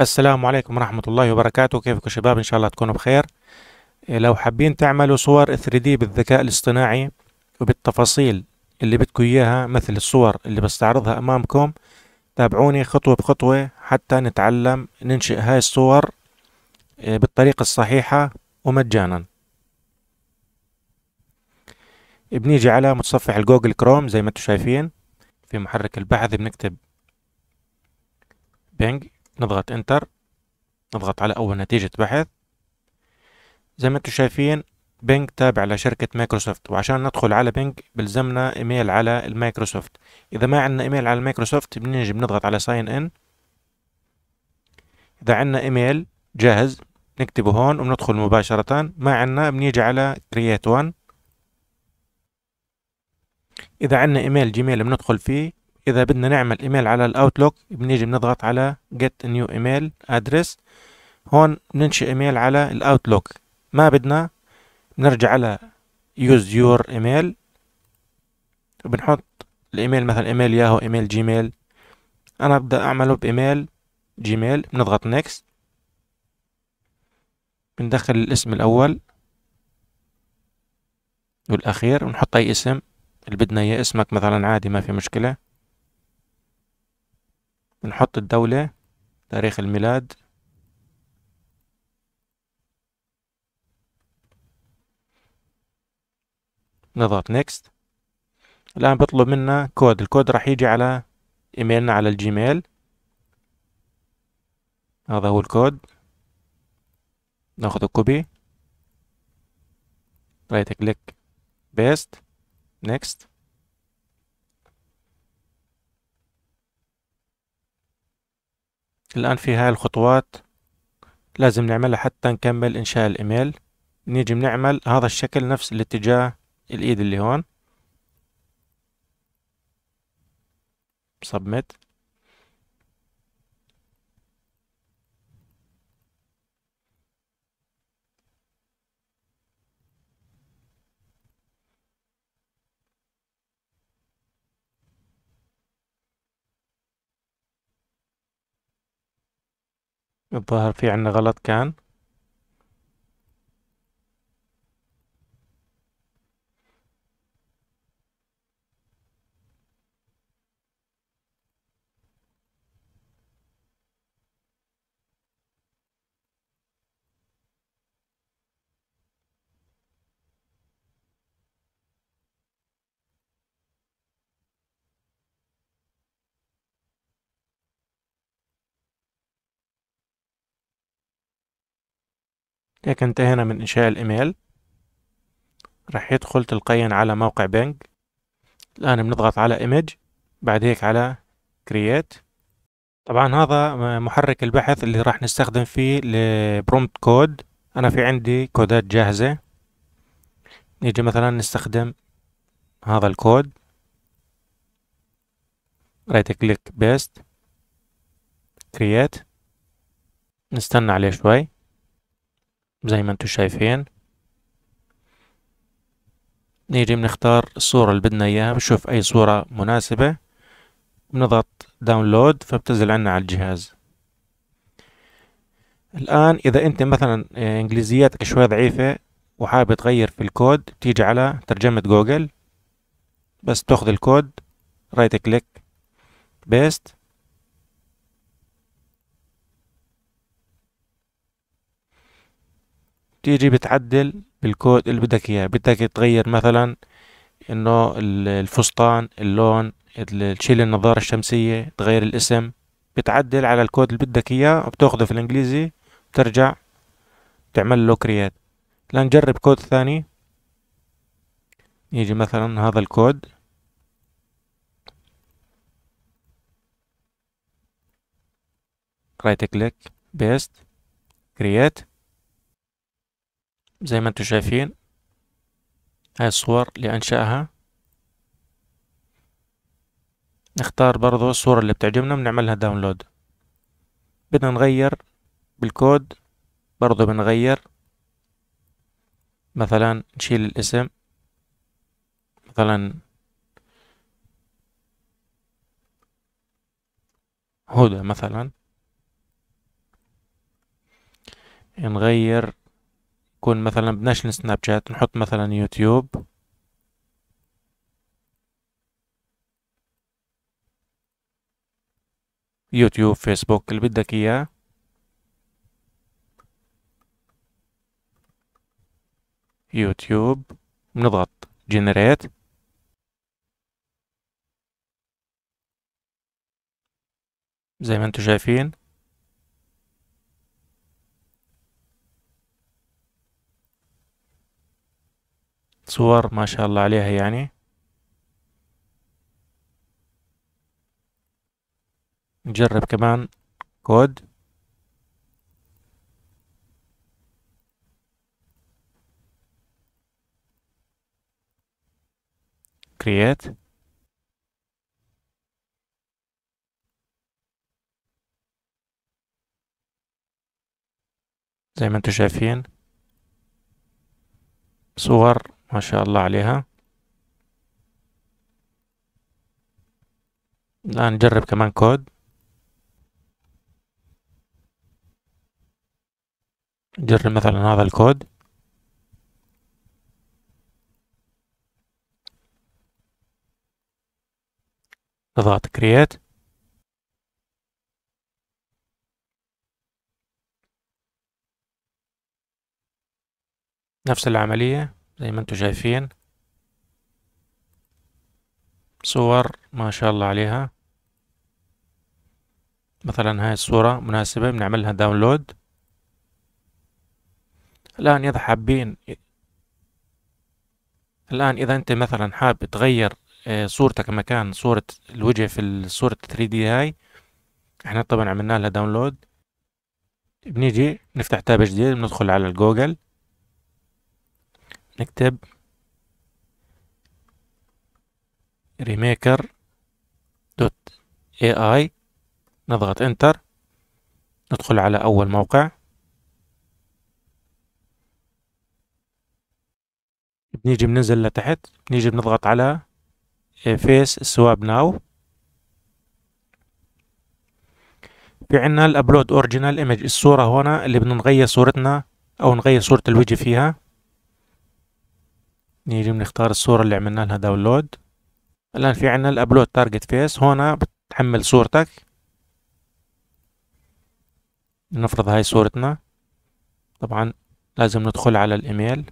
السلام عليكم ورحمة الله وبركاته. كيفكم شباب؟ إن شاء الله تكونوا بخير. لو حابين تعملوا صور 3D بالذكاء الاصطناعي وبالتفاصيل اللي بدكم إياها مثل الصور اللي بستعرضها أمامكم، تابعوني خطوة بخطوة حتى نتعلم ننشئ هاي الصور بالطريقة الصحيحة ومجانا. بنيجي على متصفح الجوجل كروم زي ما انتم شايفين، في محرك البحث بنكتب بينج، نضغط انتر، نضغط على اول نتيجة بحث. زي ما انتم شايفين بينج تابع لشركة مايكروسوفت، وعشان ندخل على بينج بلزمنا ايميل على المايكروسوفت. اذا ما عندنا ايميل على المايكروسوفت بنيجي بنضغط على ساين ان. اذا عندنا ايميل جاهز نكتبه هون وبندخل مباشرة. ما عندنا بنيجي على create one. اذا عندنا ايميل جيميل بندخل فيه. اذا بدنا نعمل ايميل على الاوتلوك بنيجي بنضغط على get new email address. هون بننشئ ايميل على الاوتلوك. ما بدنا بنرجع على use your email وبنحط الايميل، مثلا ايميل ياهو، ايميل جيميل. انا بدي اعمله بايميل جيميل، بنضغط next، بندخل الاسم الاول والاخير ونحط اي اسم اللي بدنا اياه. اسمك مثلا عادي ما في مشكلة. بنحط الدولة، تاريخ الميلاد، نضغط نيكست. الآن بطلب منا كود، الكود راح يجي على ايميلنا على الجيميل. هذا هو الكود، ناخذ كوبي، رايت كليك، بيست، نيكست. الآن في هاي الخطوات لازم نعملها حتى نكمل إنشاء الإيميل. نيجي بنعمل هذا الشكل نفس الاتجاه الإيد اللي هون، سبميت. الظاهر في عنا غلط كان، هيك انتهينا من إنشاء الإيميل. راح يدخل تلقائيا على موقع بينج. الآن بنضغط على إيميج، بعد هيك على كرييت. طبعا هذا محرك البحث اللي راح نستخدم فيه لبرومبت كود. أنا في عندي كودات جاهزة، نيجي مثلا نستخدم هذا الكود، رايت كليك، بيست، كرييت، نستنى عليه شوي. زي ما انتم شايفين نيجي بنختار الصورة اللي بدنا اياها، بنشوف اي صورة مناسبة، بنضغط داونلود فبتنزل عنا على الجهاز. الان اذا انت مثلا انجليزياتك شوي ضعيفة وحابب تغير في الكود، بتيجي على ترجمة جوجل، بس تاخذ الكود، رايت كليك، بيست، تيجي بتعدل بالكود اللي بدك اياه. بدك تغير مثلا انه الفستان، اللون، تشيل النظارة الشمسية، تغير الاسم، بتعدل على الكود اللي بدك اياه وبتاخده في الانجليزي وبترجع تعمل له كريات. لنجرب كود ثاني، يجي مثلا هذا الكود، رايت كليك، بيست، كريات. زي ما انتم شايفين هاي الصور اللي انشأها. نختار برضو الصورة اللي بتعجبنا بنعملها داونلود. بدنا نغير بالكود برضو بنغير، مثلا نشيل الاسم، مثلا هدى مثلا، نغير، يكون مثلا بدناش السناب شات، نحط مثلا يوتيوب. يوتيوب، فيسبوك، اللي بدك اياه. يوتيوب، بنضغط جنريت. زي ما انتم شايفين صور ما شاء الله عليها يعني. نجرب كمان كود. create. زي ما انتم شايفين صور ما شاء الله عليها. الآن نجرب كمان كود. نجرب مثلا هذا الكود. نضغط create. نفس العملية زي ما انتم شايفين صور ما شاء الله عليها. مثلا هاي الصورة مناسبة، بنعملها داونلود. الآن إذا حابين، الآن إذا أنت مثلا حاب تغير صورتك مكان صورة الوجه في الصورة 3D هاي، احنا طبعا عملنا لها داونلود. بنيجي نفتح تاب جديد، بندخل على الجوجل، نكتب remaker.ai، نضغط انتر، ندخل على اول موقع. بنيجي بننزل لتحت، بنيجي بنضغط على فيس سواب ناو. في عنا الابلود اوريجينال ايمج، الصورة هنا اللي بدنا نغير صورتنا او نغير صورة الوجه فيها. نيجي بنختار الصورة اللي عملنا لها داونلود. الآن في عنا الابلود تارجت فيس، هنا بتحمل صورتك. نفرض هاي صورتنا. طبعا لازم ندخل على الايميل.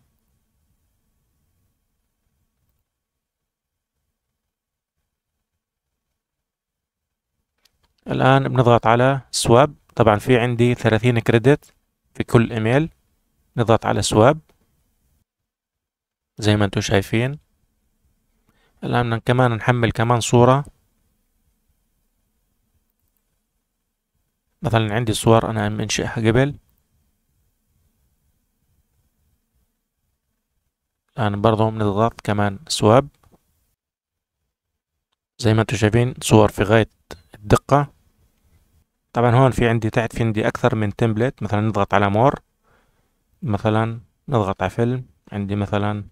الآن بنضغط على سواب. طبعا في عندي 30 كريدت في كل ايميل. نضغط على سواب زي ما انتم شايفين. الآن كمان نحمل كمان صورة. مثلا عندي صور أنا منشئها قبل. الآن برضو بنضغط كمان سواب. زي ما انتم شايفين صور في غاية الدقة. طبعا هون في عندي تحت، في عندي أكثر من تمبلت. مثلا نضغط على مور، مثلا نضغط على فيلم. عندي مثلا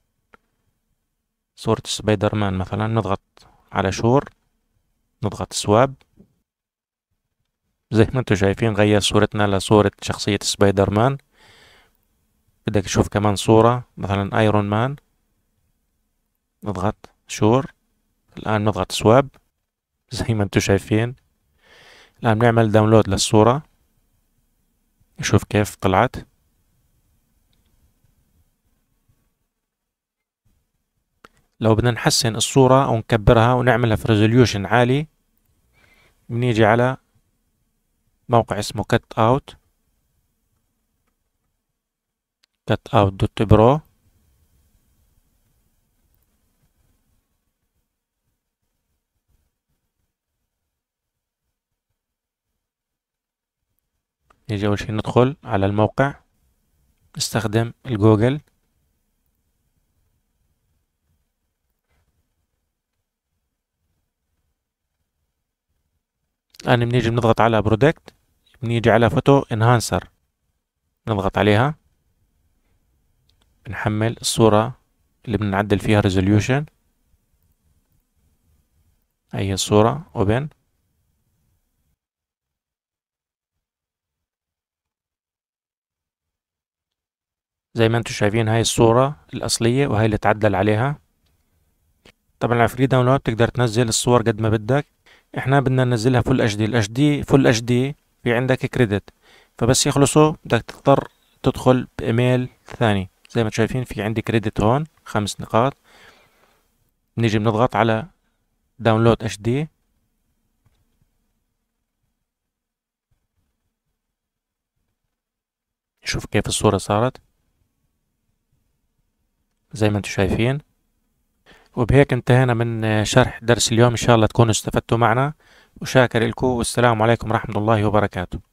صورة سبايدر مان، مثلا نضغط على شور، نضغط سواب. زي ما انتم شايفين غير صورتنا لصورة شخصية سبايدر مان. بدك تشوف كمان صورة مثلا ايرون مان، نضغط شور. الآن نضغط سواب زي ما انتم شايفين. الآن بنعمل داونلود للصورة، نشوف كيف طلعت. لو بدنا نحسن الصورة أو نكبرها ونعملها في ريزوليوشن عالي، بنيجي على موقع اسمه Cut Out، cutout.pro. نيجي أول شي ندخل على الموقع، نستخدم الجوجل. الآن بنيجي بنضغط على برودكت، بنيجي على فوتو انهانسر، نضغط عليها، بنحمل الصورة اللي بنعدل فيها ريزوليوشن. هي الصورة، اوبن. زي ما انتم شايفين هاي الصورة الأصلية وهي اللي اتعدل عليها. طبعا على فري داونلود تقدر تنزل الصور قد ما بدك، احنا بدنا ننزلها فول اتش دي. فول اتش دي في عندك كريدت، فبس يخلصوا بدك تضطر تدخل بإيميل ثاني. زي ما شايفين في عندي كريدت هون 5 نقاط، نيجي بنضغط على داونلود اتش دي. شوف كيف الصورة صارت زي ما انتم شايفين. وبهيك انتهينا من شرح درس اليوم، ان شاء الله تكونوا استفدتوا معنا، وشاكر لكم والسلام عليكم ورحمة الله وبركاته.